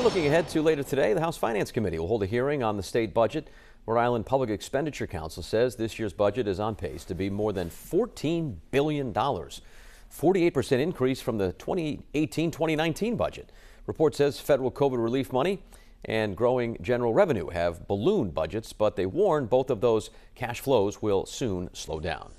And looking ahead to later today, the House Finance Committee will hold a hearing on the state budget. Rhode Island Public Expenditure Council says this year's budget is on pace to be more than $14 billion, 48% increase from the 2018-2019 budget. Report says federal COVID relief money and growing general revenue have ballooned budgets, but they warn both of those cash flows will soon slow down.